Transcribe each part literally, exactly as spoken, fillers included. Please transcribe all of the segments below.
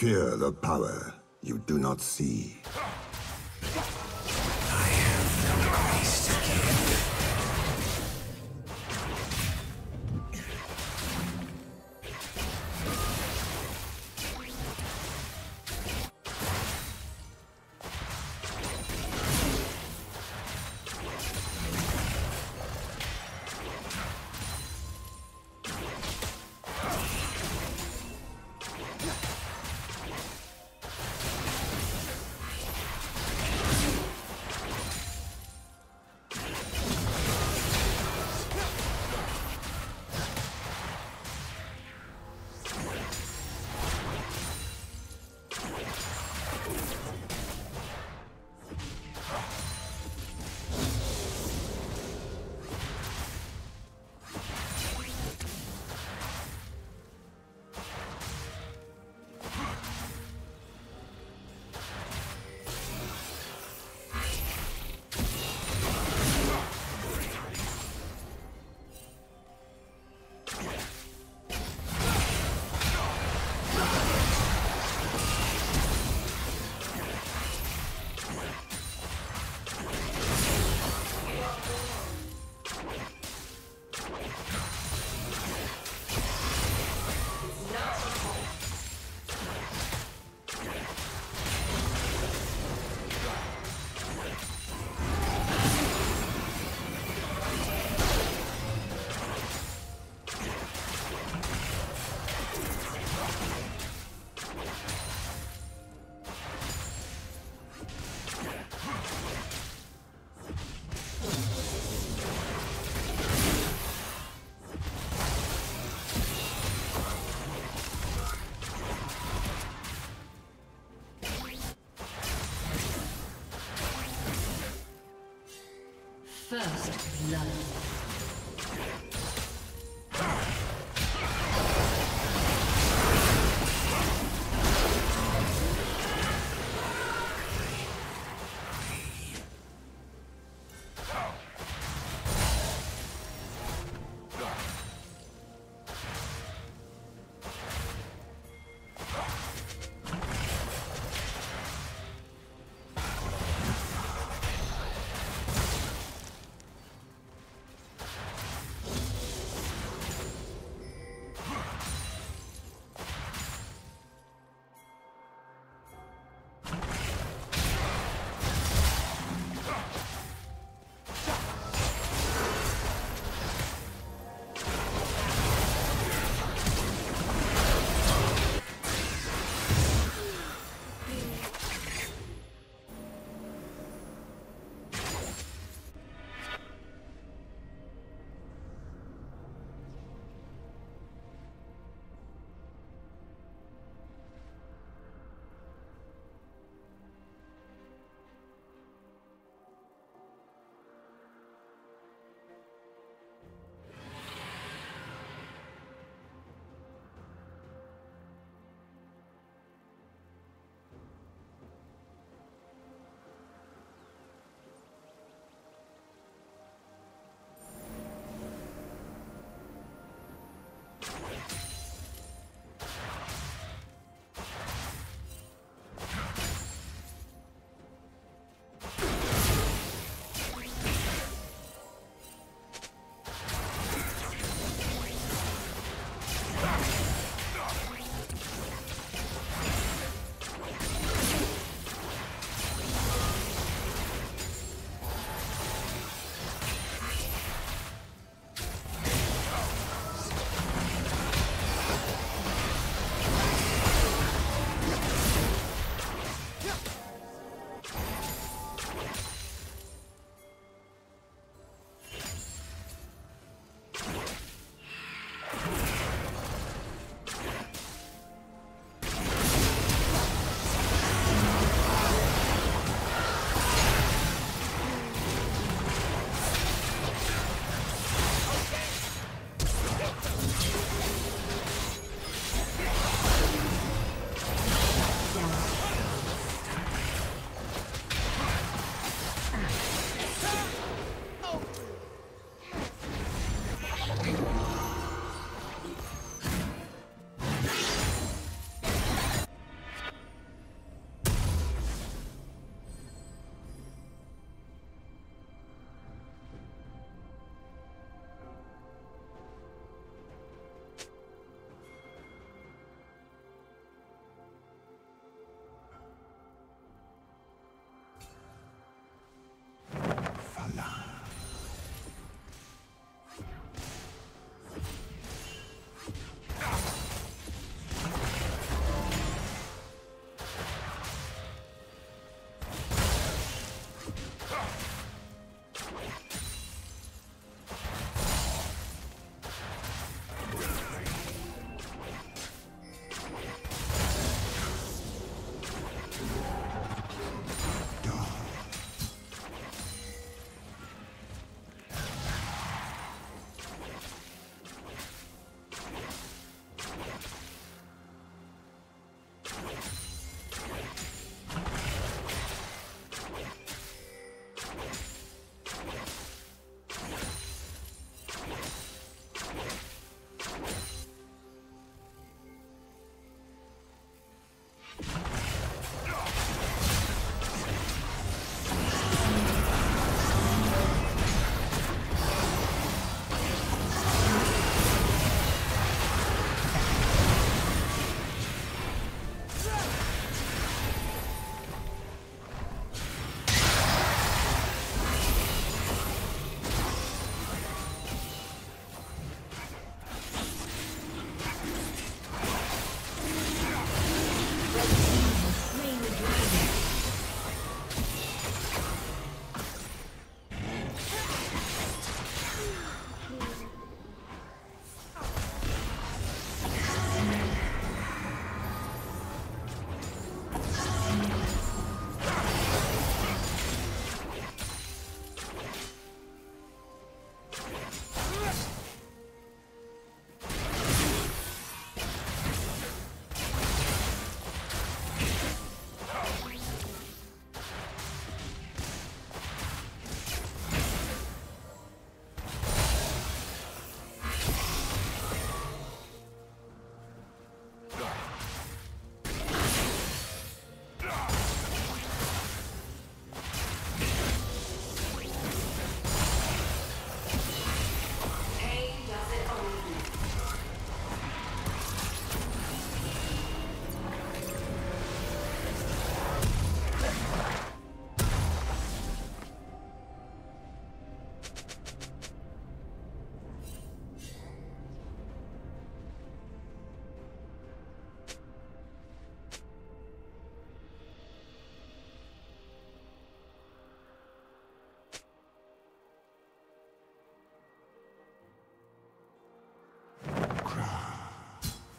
Fear the power you do not see. I am the Christ again. First love.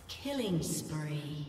Killing spree.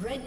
Red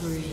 spree.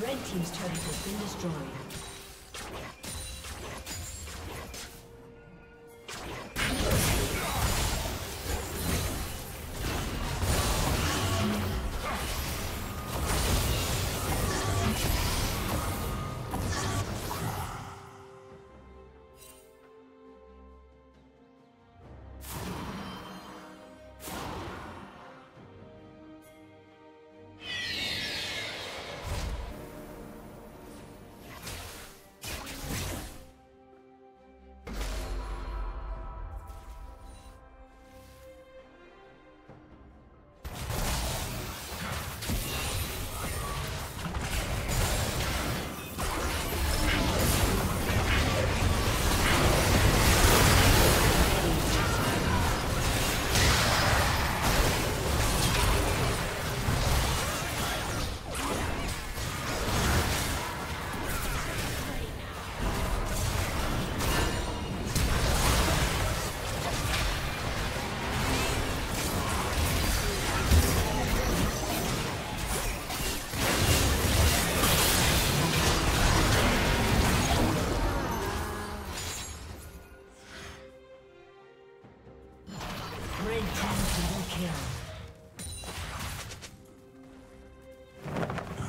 Red team's turret has been destroyed. Team's turret has been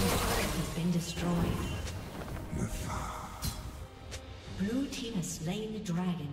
team's turret has been destroyed. Blue team has slain the dragon.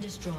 Destroyed.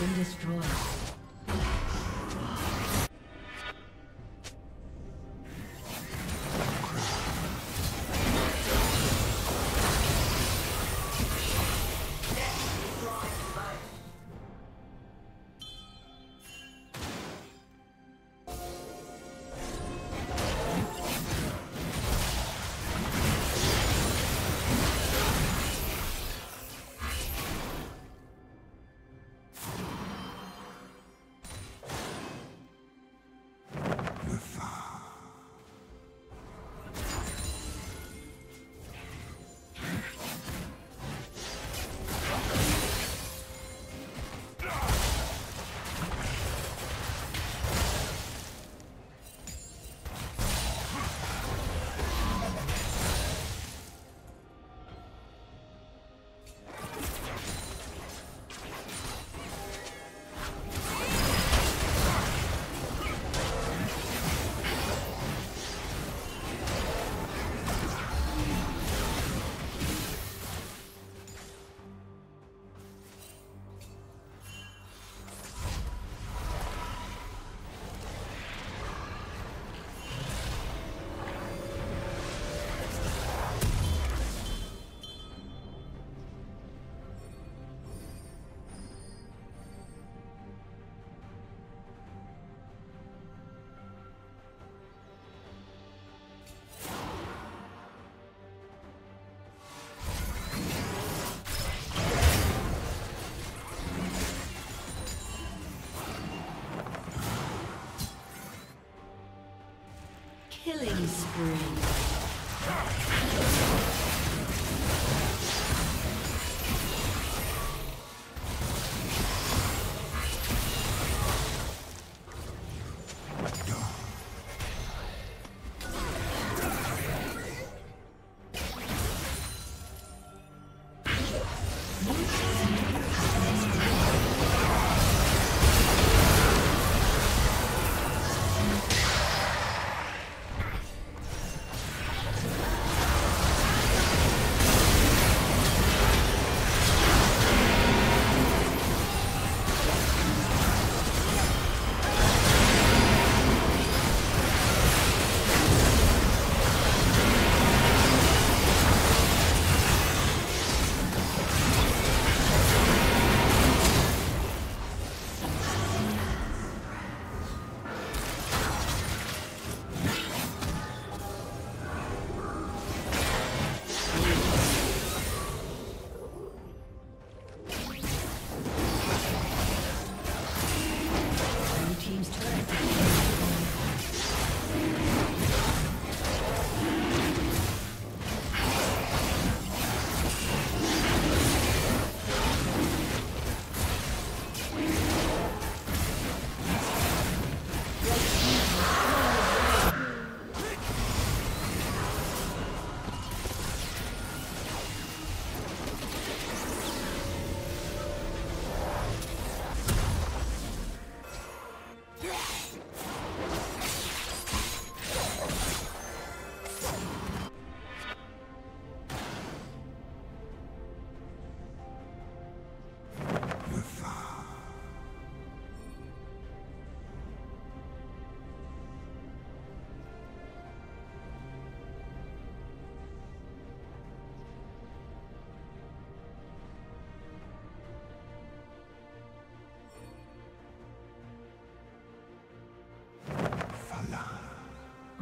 been destroyed. Killing spree.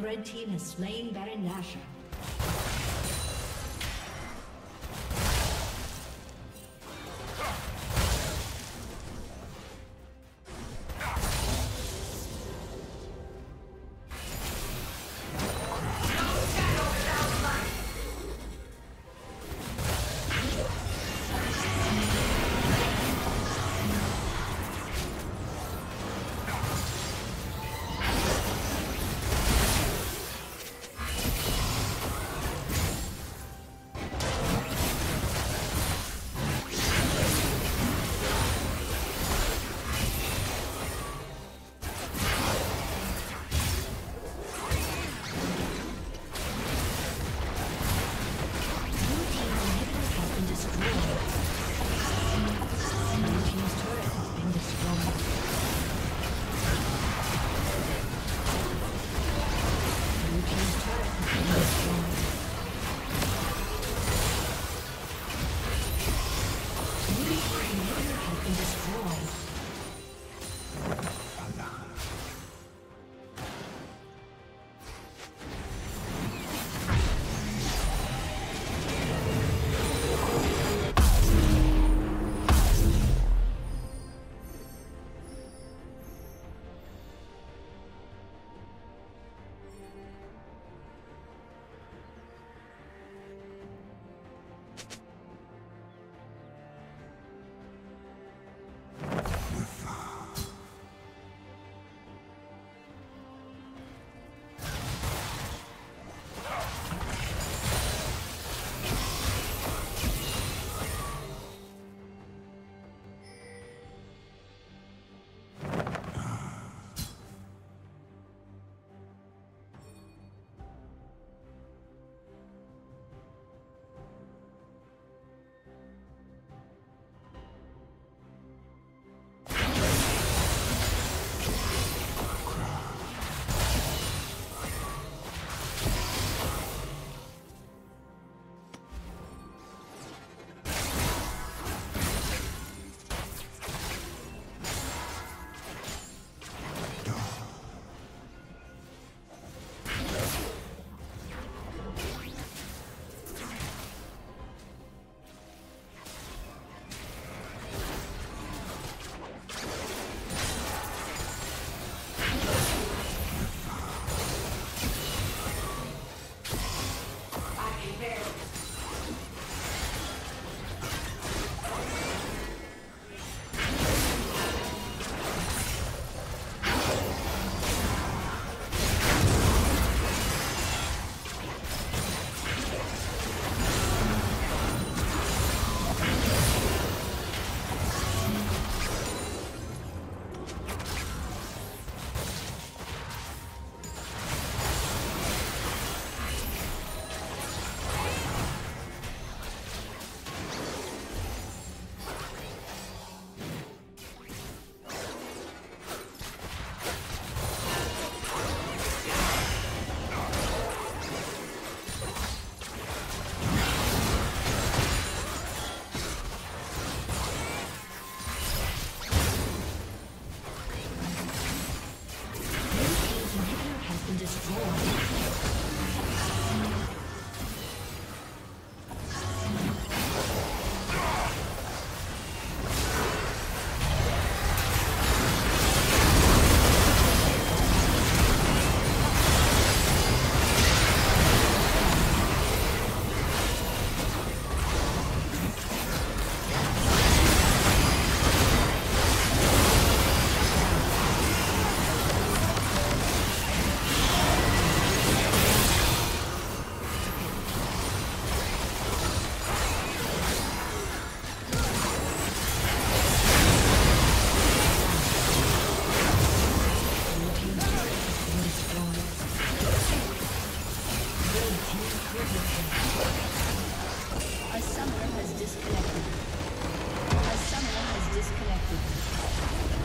Red team has slain Baron Nashor. been destroyed. A summoner has disconnected. A summoner has disconnected.